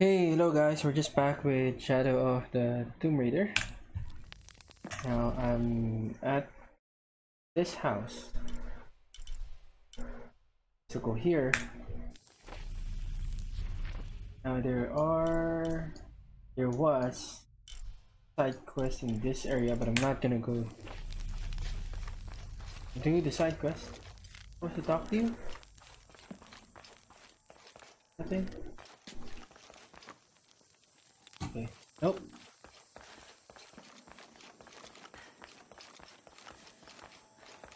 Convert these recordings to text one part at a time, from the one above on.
Hey, hello guys, we're just back with Shadow of the Tomb Raider. Now I'm at this house. So go here. Now there was side quest in this area, but I'm not gonna go do the side quest. Supposed to talk to you? Nothing? Okay. Nope.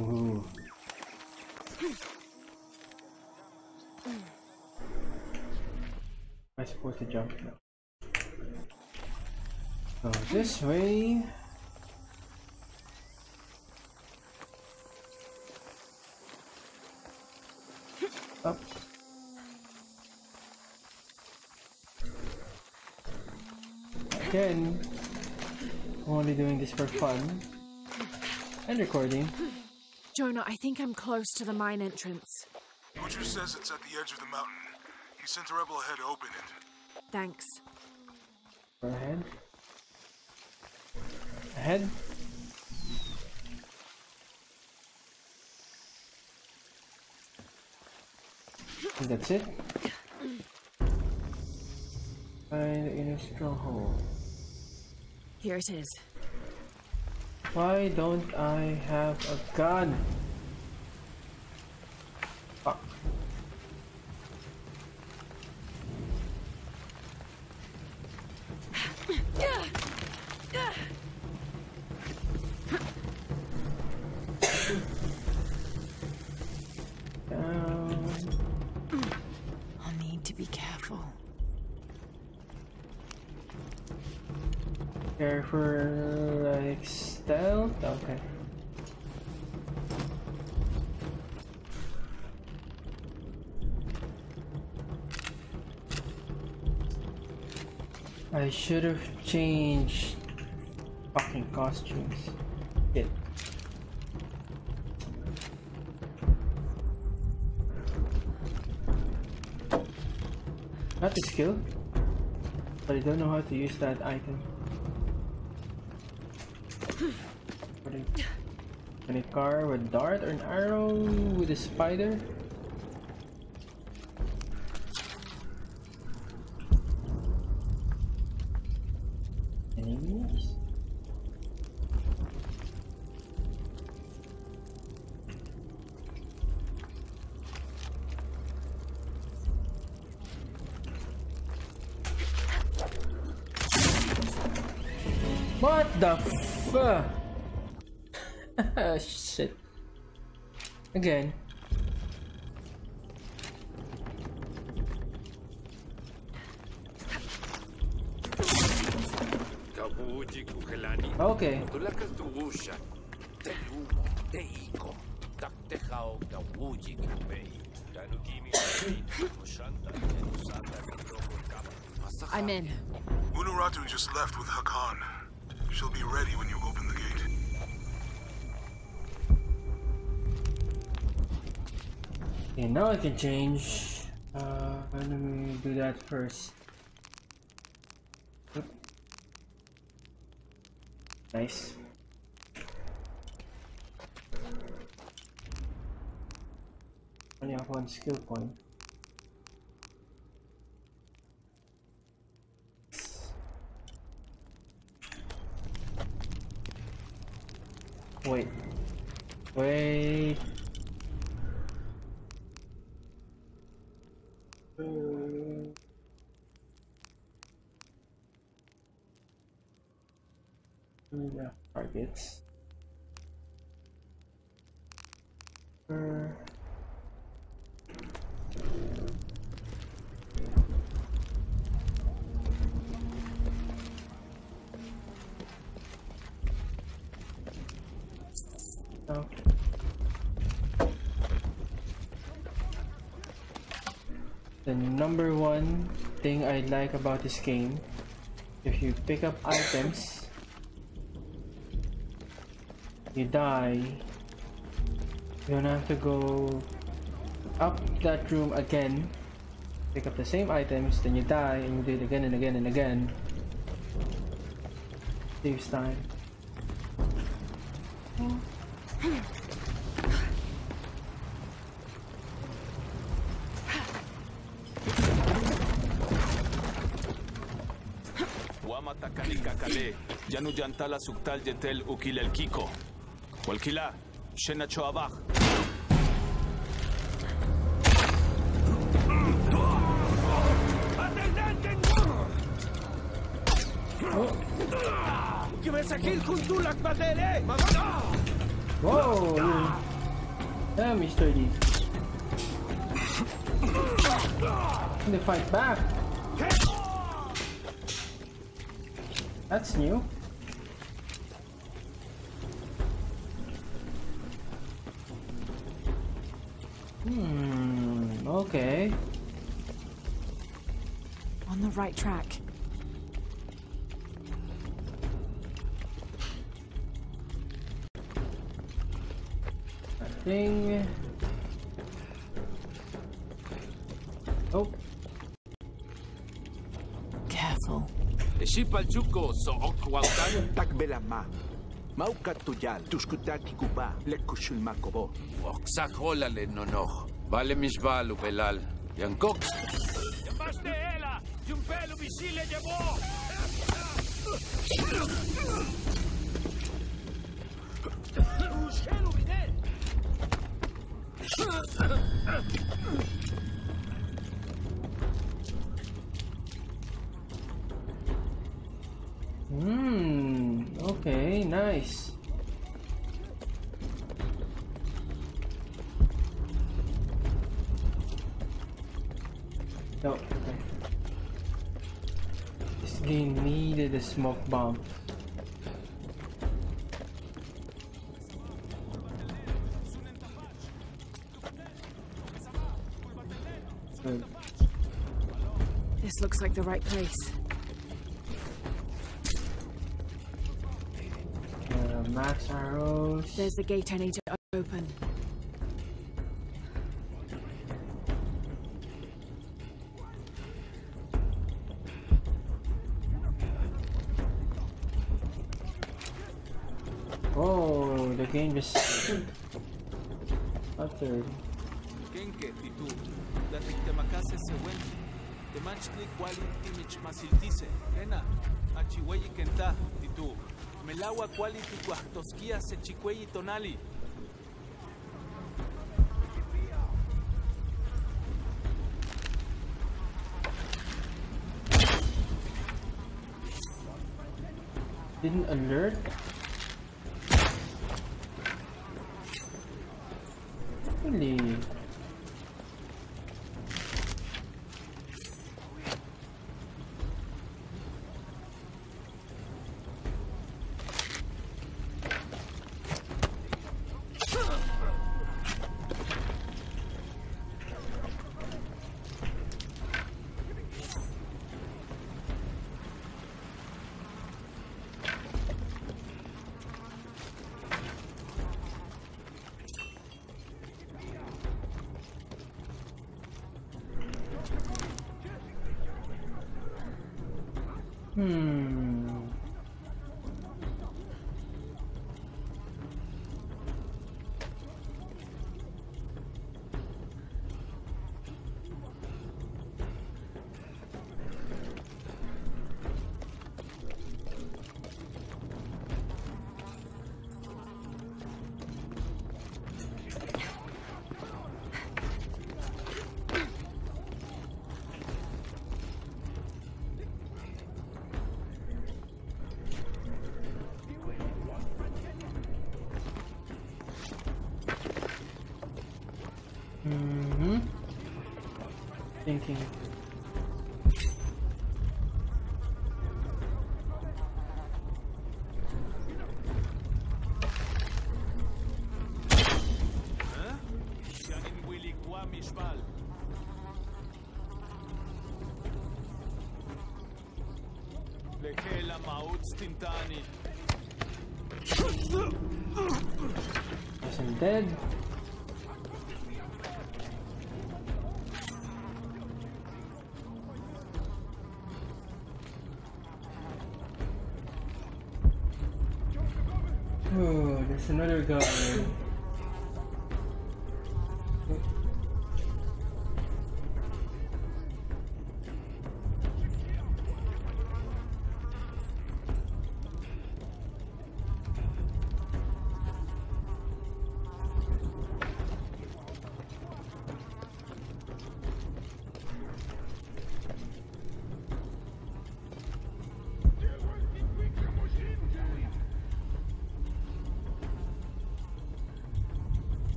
Ooh. Am I supposed to jump now? Go this way. Up. Again, I'm only doing this for fun and recording. Jonah, I think I'm close to the mine entrance. Butcher says it's at the edge of the mountain. He sent a rebel ahead to open it. Thanks. Go ahead. Ahead. And that's it. Find in a stronghold. Here it is. Why don't I have a gun? Fuck. I'll need to be careful. Careful, like stealth? Okay. I should have changed fucking costumes. Shit. Not the skill, but I don't know how to use that item. With a car, with a dart, or an arrow, with a spider. Enemies. What the fuck? Shit. Again. Okay. I'm in. Unuratu just left with Hakan. She'll be ready when you open the gate. Okay, now I can change. Let me do that first. Oop. Nice. Only have one skill point. Wait. Wait. Yeah, targets. Okay. The number one thing I like about this game, if you pick up items, you die, you don't have to go up that room again pick up the same items, then you die, and you do it again and again and again. Saves time. Yanu Yantala Suktal Yetel Ukila el Kiko. Walkila, Shenacho Abaj. ¿Qué ves aquí el Kuntulak Batele? ¡Wow! ¡Ah, mi estoy! ¡The fight back! That's new. Okay. On the right track. That thing. Oh. Careful. Shipalchuko so okwaltan takbelama. Maukatuyal tuskutaki kuba lekushulmakobo. Oxaholale nono. Vale misbalu belal. Yankok. Llamaste ela. Yumpelu visile llevó. Ushelu videl. Okay, nice. Oh, okay. This game needed a smoke bomb. Good. This looks like the right place. Max arrows. There's the gate I need to open. Oh, the game just uttered. Melawa quality cuahtosquia se chicuey y tonali. Didn't alert. Really? Thinking. I'm dead. There's another guy.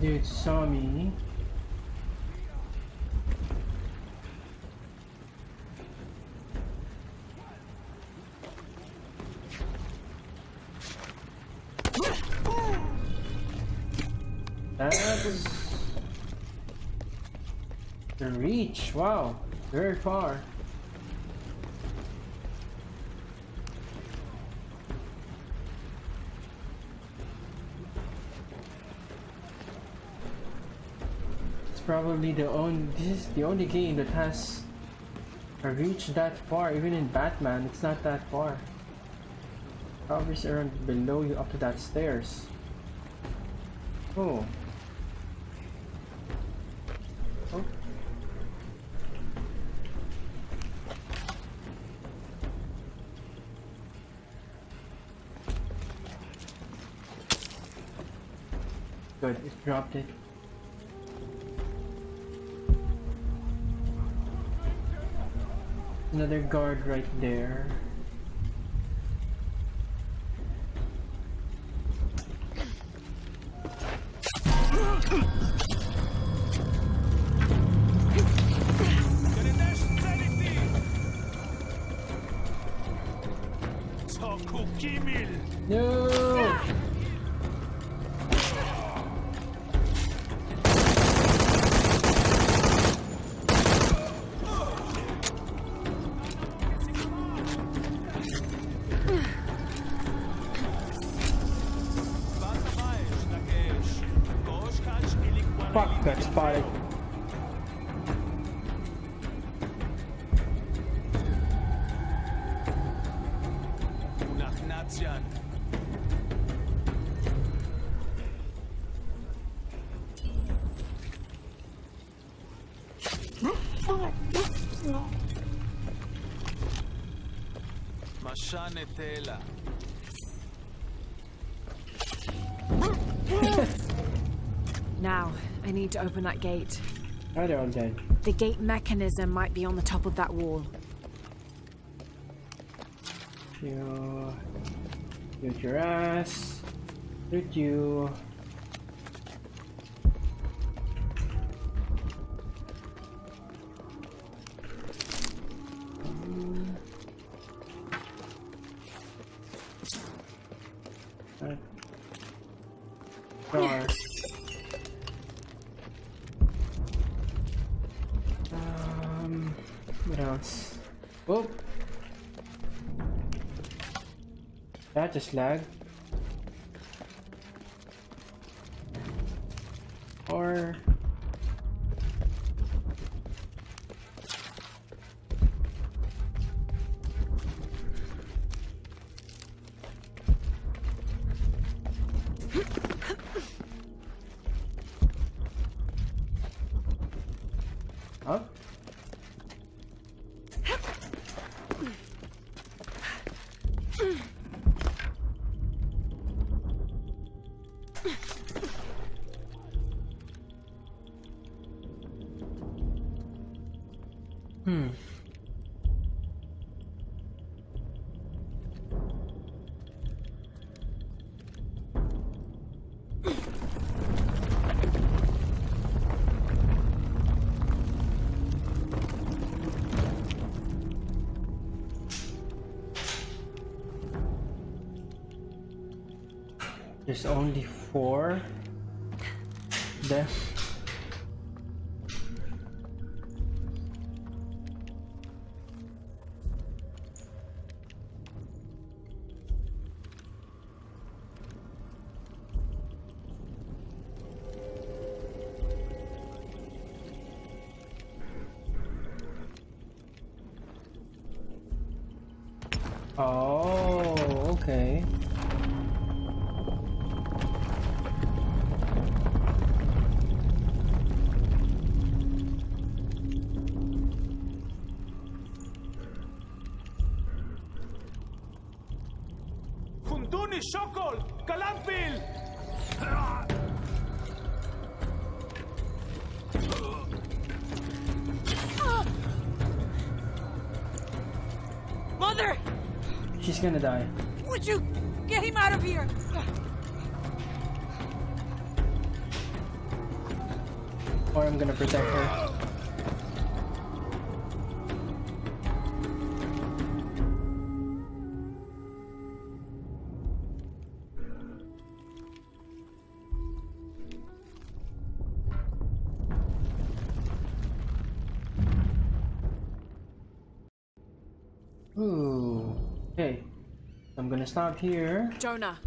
Dude saw me. That was the reach. Wow, very far. Probably this is the only game that has reached that far. Even in Batman, it's not that far. Probably around below you up to that stairs. Oh. Oh. Good, it dropped it. Another guard right there. Tela. Now, I need to open that gate. I don't know. The gate mechanism might be on the top of that wall. You. Loot your ass. Loot you. Just lag or huh? There's only 4. there. Oh, okay. Juntuni Shokol, Kalampil. Mother. She's gonna die. Would you get him out of here? Or I'm gonna protect her. Ooh. Okay. I'm gonna stop here. Jonah.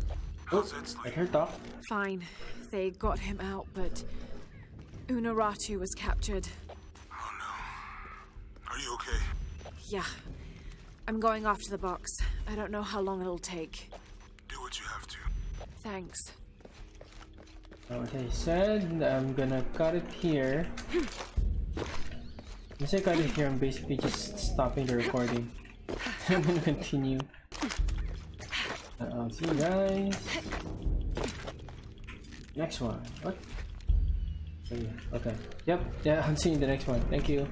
Oops, I heard that. Fine. They got him out, but Unuratu was captured. Oh no. Are you okay? Yeah. I'm going after the box. I don't know how long it'll take. Do what you have to. Thanks. Okay, said I'm gonna cut it here. Once I cut it here, I'm basically just stopping the recording. I'm gonna continue. I'll see you guys next one. What? Okay. Yep. Yeah. I'll see you in the next one. Thank you.